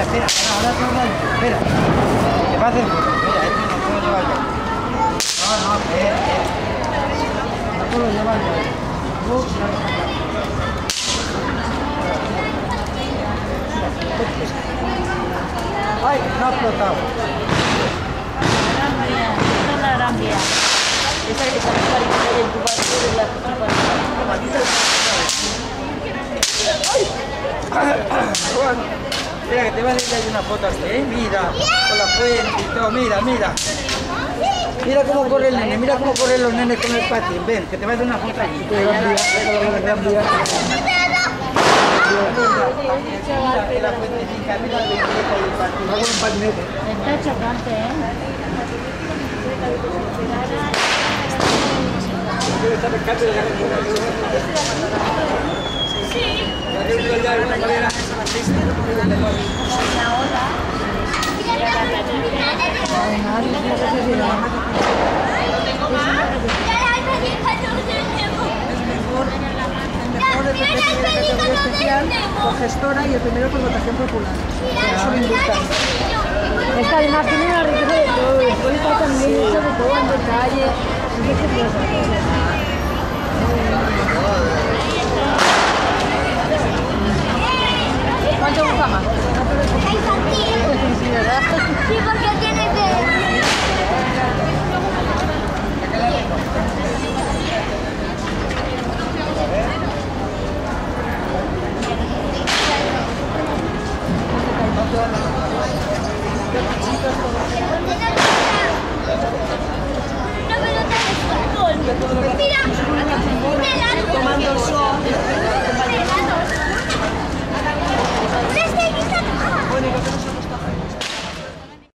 espera, ahora torna, espera. ¿Qué pasa? Mira, esto no puedo llevar yo. No, espera. Esto lo lleva yo. Ay, no ha explotado. Esta es la Gran Vía. Esa que está parecida en tu barrio de la Ay. Mira que te van a ir una foto así, ¿eh? Mira, con la fuente y todo, mira. Mira cómo corre el nene, mira cómo corren los nenes con el patín. Ven, que te va a dar una foto aquí. La fuentecita, mira la bicicleta y el patín. Va con un patinete. Está chocante, ¿eh? Sí. Por gestora y el primero por votación popular. Esta además tiene una riqueza de todo, puede estar con mucho de todo en detalle.